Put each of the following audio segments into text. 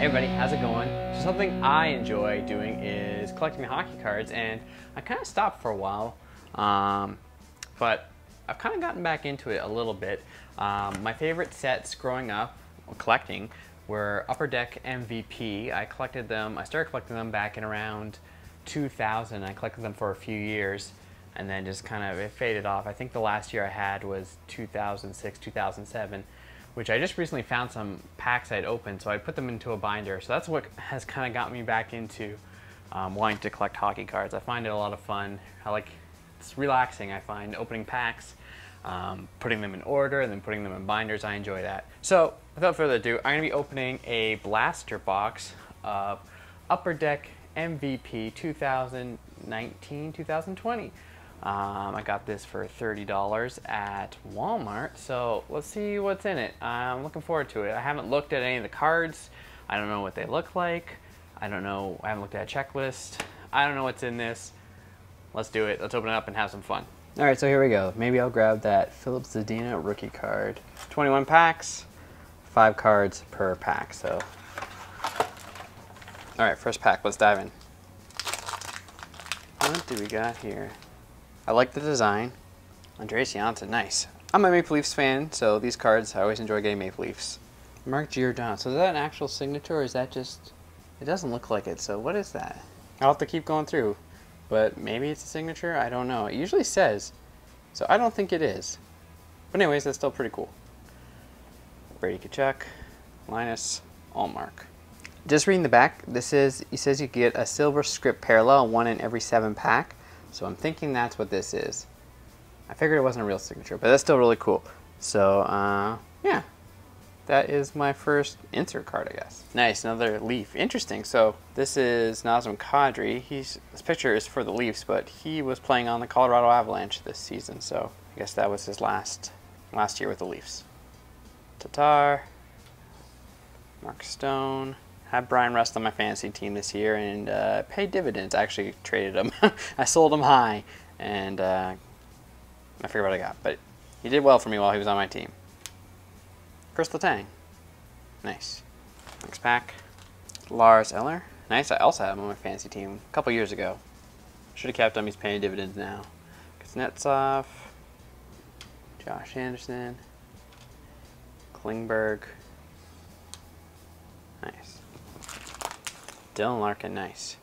Hey everybody, how's it going? So something I enjoy doing is collecting the hockey cards, and I kind of stopped for a while, but I've kind of gotten back into it a little bit. My favorite sets growing up collecting were Upper Deck MVP. I started collecting them back in around 2000. I collected them for a few years, and then just kind of it faded off. I think the last year I had was 2006, 2007, which I just recently found some packs I'd opened, so I put them into a binder. So that's what has kind of got me back into wanting to collect hockey cards. I find it a lot of fun. It's relaxing, I find, opening packs, putting them in order, and then putting them in binders. I enjoy that. So without further ado, I'm going to be opening a blaster box of Upper Deck MVP 2019-2020. I got this for $30 at Walmart, so let's see what's in it. I'm looking forward to it. I haven't looked at any of the cards. I don't know what they look like. I haven't looked at a checklist. I don't know what's in this. Let's do it. Let's open it up and have some fun. All right, so here we go. Maybe I'll grab that Filip Zadina rookie card. 21 packs, 5 cards per pack, so. All right, first pack, let's dive in. What do we got here? I like the design. Andreas Jonsson, nice. I'm a Maple Leafs fan, so these cards, I always enjoy getting Maple Leafs. Mark Giordano, so is that an actual signature, or is that just, it doesn't look like it, so what is that? I'll have to keep going through, but maybe it's a signature, I don't know. It usually says, so I don't think it is. But anyways, that's still pretty cool. Brady Tkachuk, Linus Allmark. Just reading the back, this is, it says you get a silver script parallel, one in every 7 pack. So I'm thinking that's what this is. I figured it wasn't a real signature, but that's still really cool. So, yeah. That is my first insert card, I guess. Nice, another Leaf. Interesting. So this is Nazem Kadri. This picture is for the Leafs, but he was playing on the Colorado Avalanche this season. So I guess that was his last year with the Leafs. Tatar. Mark Stone. I had Brian Rust on my fantasy team this year, and paid dividends. I actually traded him. I sold him high, and I forget what I got. But he did well for me while he was on my team. Chris Letang. Nice. Next pack. Lars Eller. Nice. I also had him on my fantasy team a couple years ago. Should have kept him. He's paying dividends now. Kuznetsov. Josh Anderson. Klingberg. Nice. Dylan Larkin, nice.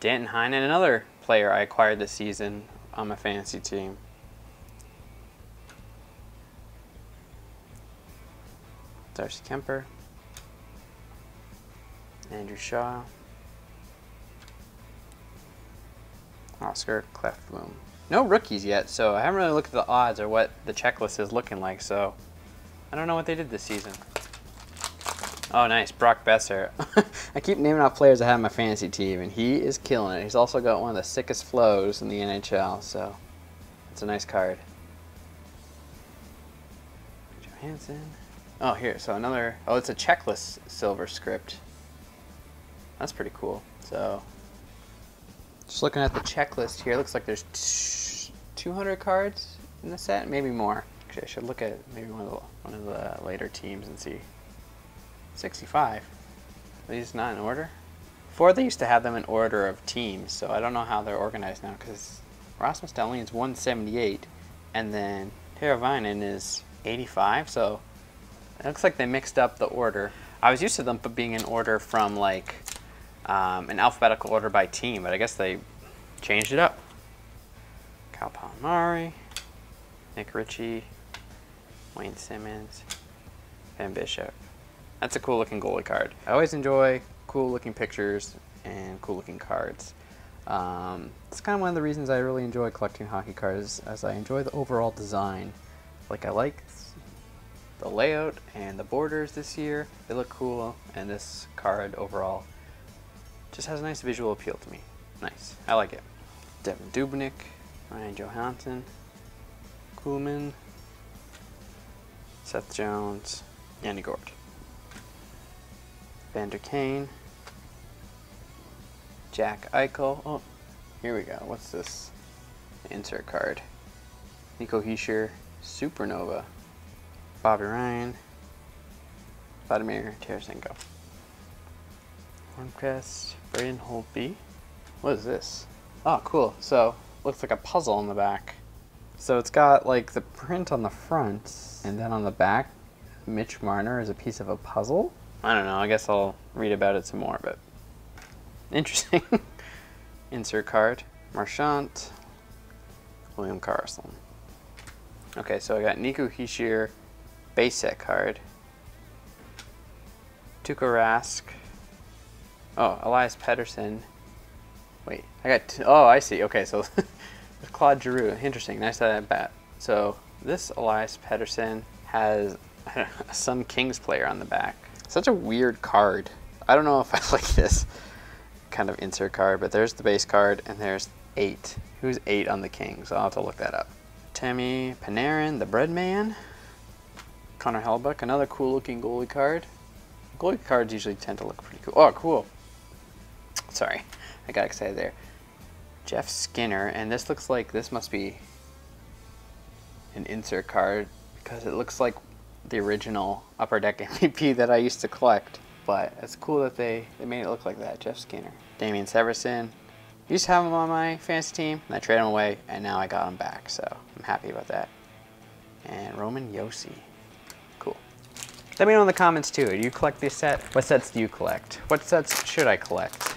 Danton Heinen, another player I acquired this season on my fantasy team. Darcy Kemper. Andrew Shaw. Oscar Kleffblum. No rookies yet, so I haven't really looked at the odds or what the checklist is looking like, so I don't know what they did this season. Oh, nice. Brock Besser. I keep naming off players I have on my fantasy team, and he is killing it. He's also got one of the sickest flows in the NHL, so it's a nice card. Johansson. Oh, here. So another... Oh, it's a checklist silver script. That's pretty cool. So just looking at the checklist here, it looks like there's 200 cards in the set, maybe more. Actually, I should look at maybe one of the later teams and see. 65. Are these not in order? Before they used to have them in order of teams, so I don't know how they're organized now, because Ross Mustalian is 178, and then Teravainen is 85, so it looks like they mixed up the order. I was used to them being in order from like an alphabetical order by team, but I guess they changed it up. Kyle Palmari, Nick Ritchie, Wayne Simmons, Ben Bishop. That's a cool looking goalie card. I always enjoy cool looking pictures and cool looking cards. It's kind of one of the reasons I really enjoy collecting hockey cards, as I enjoy the overall design. Like, I like the layout and the borders this year. They look cool, and this card overall just has a nice visual appeal to me. Nice. I like it. Devin Dubnik, Ryan Johansson, Kuhlman, Seth Jones, Yanni Gord. Vander Kane, Jack Eichel. Oh, here we go. What's this? Insert card. Nico Hischier, Supernova, Bobby Ryan, Vladimir Tarasenko. Hornquist, Braden Holtby. What is this? Oh, cool. So, looks like a puzzle on the back. So it's got like the print on the front, and then on the back, Mitch Marner is a piece of a puzzle? I don't know, I guess I'll read about it some more, but interesting. Insert card, Marchant, William Karlsson. Okay, so I got Nico Hischier, base set card. Tuukka Rask. Oh, Elias Pettersson. Wait, I got, oh, I see, okay, so Claude Giroux, interesting, nice that bat. So this Elias Pettersson has some Kings player on the back. Such a weird card. I don't know if I like this kind of insert card, but there's the base card and there's 8. Who's 8 on the Kings? I'll have to look that up. Tami Panarin, the bread man. Connor Hellebuyck, another cool looking goalie card. Goalie cards usually tend to look pretty cool. Oh, cool. Sorry, I got excited there. Jeff Skinner, and this looks like this must be an insert card because it looks like the original Upper Deck MVP that I used to collect, but it's cool that they made it look like that. Jeff Skinner. Damian Severson. Used to have him on my fantasy team, and I traded him away, and now I got him back, so I'm happy about that. And Roman Josi. Cool. Let me know in the comments too, do you collect this set? What sets do you collect? What sets should I collect?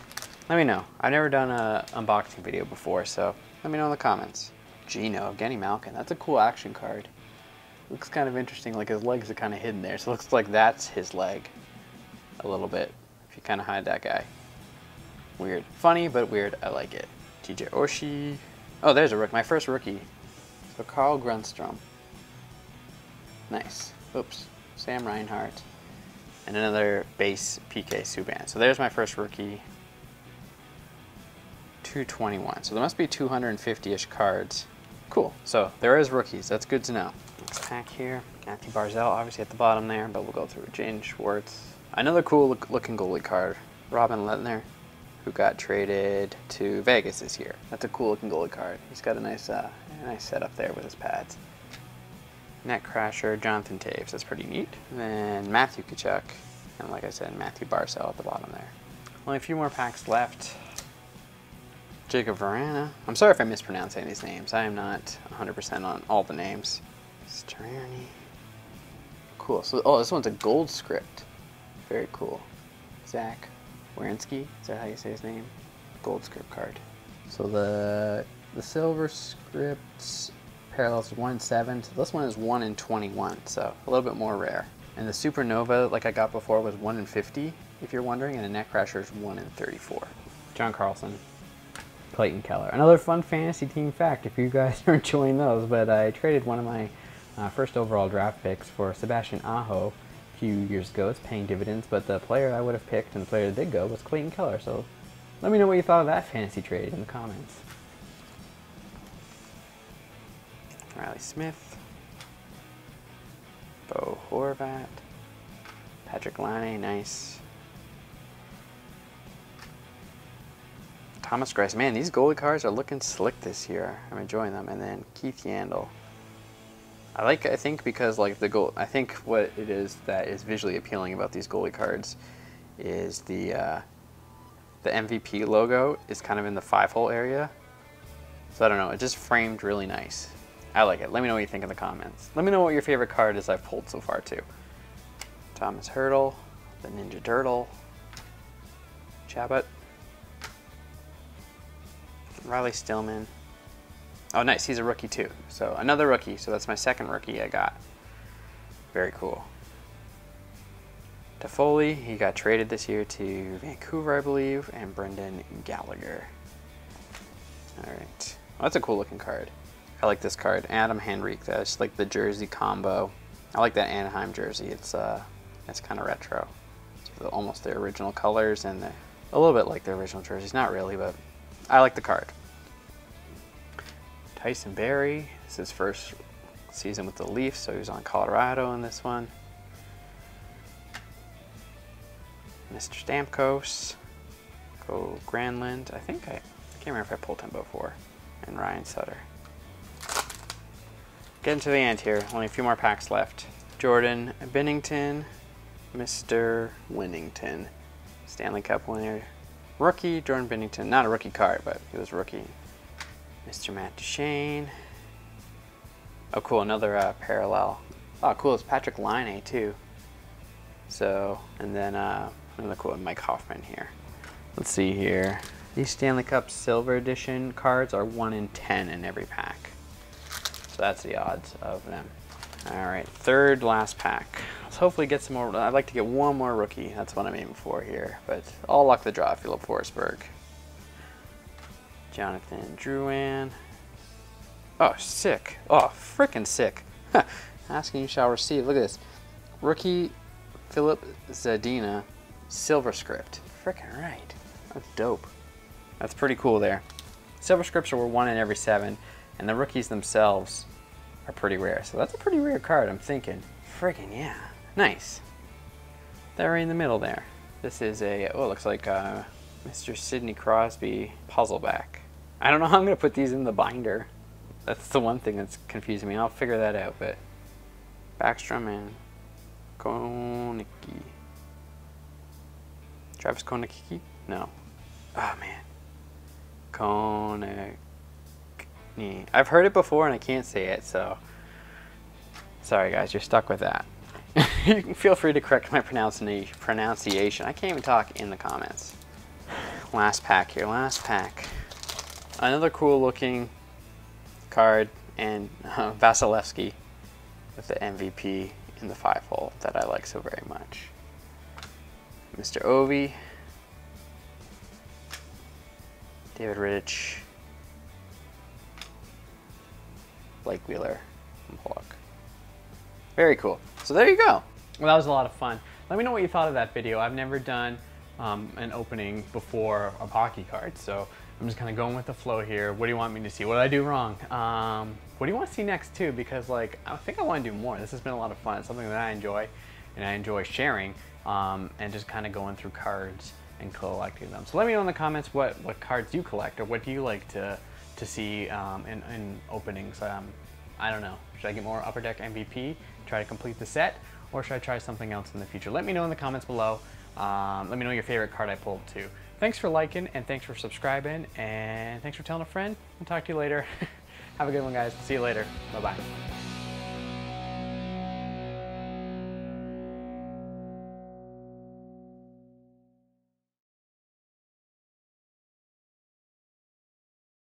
Let me know. I've never done an unboxing video before, so let me know in the comments. Gino, Evgeny Malkin, that's a cool action card. Looks kind of interesting, like his legs are kind of hidden there, so it looks like that's his leg a little bit, if you kind of hide that guy. Weird. Funny, but weird. I like it. TJ Oshie. Oh, there's a rookie. My first rookie. So Carl Grundstrom. Nice. Oops. Sam Reinhart. And another base PK Subban. So there's my first rookie. 221. So there must be 250-ish cards. Cool. So there is rookies. That's good to know. Next pack here. Matthew Barzell, obviously at the bottom there, but we'll go through. Jayden Schwartz. Another cool-looking goalie card. Robin Lehner, who got traded to Vegas this year. That's a cool-looking goalie card. He's got a nice setup there with his pads. Netcrasher, Jonathan Toews. That's pretty neat. And then Matthew Tkachuk. And like I said, Matthew Barzell at the bottom there. Only a few more packs left. Jacob Verana. I'm sorry if I mispronounce any of these names. I am not 100% on all the names. Sterni. Cool. So, oh, this one's a gold script. Very cool. Zach Werenski. Is that how you say his name? Gold script card. So the silver scripts parallels 1-7. So this one is 1 in 21. So a little bit more rare. And the Supernova, like I got before, was 1 in 50, if you're wondering. And the Netcrasher is 1 in 34. John Carlson. Clayton Keller. Another fun fantasy team fact if you guys are enjoying those, but I traded one of my first overall draft picks for Sebastian Aho a few years ago. It's paying dividends, but the player I would have picked and the player that did go was Clayton Keller, so let me know what you thought of that fantasy trade in the comments. Riley Smith, Bo Horvat, Patrick Laine, nice. Thomas Grice. Man, these goalie cards are looking slick this year. I'm enjoying them. And then Keith Yandel. I like, I think, because like the goal, I think what it is that is visually appealing about these goalie cards is the MVP logo is kind of in the 5-hole area. So I don't know, it just framed really nice. I like it. Let me know what you think in the comments. Let me know what your favorite card is I've pulled so far too. Thomas Hurdle, the Ninja Turtle, Chabot. Riley Stillman. Oh, nice. He's a rookie, too. So another rookie. So that's my second rookie I got. Very cool. Toffoli. He got traded this year to Vancouver, I believe, and Brendan Gallagher. All right. Well, that's a cool-looking card. I like this card. Adam Henrique. That's like the jersey combo. I like that Anaheim jersey. It's kind of retro. It's almost their original colors and a little bit like their original jerseys. Not really, but I like the card. Tyson Berry, this is his first season with the Leafs, so he was on Colorado in this one. Mr. Stamkos, Go Granlund, I think I can't remember if I pulled him before, and Ryan Sutter. Getting to the end here, only a few more packs left. Jordan Binnington, Mr. Winnington, Stanley Cup winner. Rookie, Jordan Binnington. Not a rookie card, but he was rookie. Mr. Matt Duchene. Oh, cool, another parallel. Oh, cool, it's Patrick Laine, too. So, and then another cool one, Mike Hoffman here. Let's see here. These Stanley Cup Silver Edition cards are 1 in 10 in every pack. So that's the odds of them. All right, third last pack. Let's hopefully get some more. I'd like to get one more rookie. That's what I'm aiming for here. But all luck the draw, Filip Forsberg. Jonathan Drouin. Oh, sick. Oh, frickin' sick. Asking you shall receive. Look at this. Rookie Filip Zadina, Silver Script. Frickin' right. That's dope. That's pretty cool there. Silver Scripts were 1 in every 7, and the rookies themselves are pretty rare. So that's a pretty rare card, I'm thinking. Freaking yeah. Nice. They're right in the middle there. This is a, oh, it looks like Mr. Sidney Crosby puzzle back. I don't know how I'm going to put these in the binder. That's the one thing that's confusing me. I'll figure that out, but Backstrom and Konicki. Travis Konicki? No. Oh, man. Konicki. I've heard it before and I can't say it, so sorry guys, you're stuck with that. You can feel free to correct my pronunciation. I can't even talk in the comments. Last pack here, last pack. Another cool looking card, and Vasilevsky with the MVP in the 5-hole that I like so very much. Mr. Ovi, David Rittich, Blake Wheeler, and Pollock. Very cool. So there you go. Well, that was a lot of fun. Let me know what you thought of that video. I've never done an opening before of hockey cards, so I'm just kind of going with the flow here. What do you want me to see? What did I do wrong? What do you want to see next too? Because like, I think I want to do more. This has been a lot of fun. It's something that I enjoy, and I enjoy sharing, and just kind of going through cards and collecting them. So let me know in the comments what cards you collect, or what do you like to see in openings. I don't know. Should I get more Upper Deck MVP, try to complete the set, or should I try something else in the future? Let me know in the comments below. Let me know your favorite card I pulled too. Thanks for liking, and thanks for subscribing, and thanks for telling a friend. I'll talk to you later. Have a good one, guys. See you later. Bye-bye.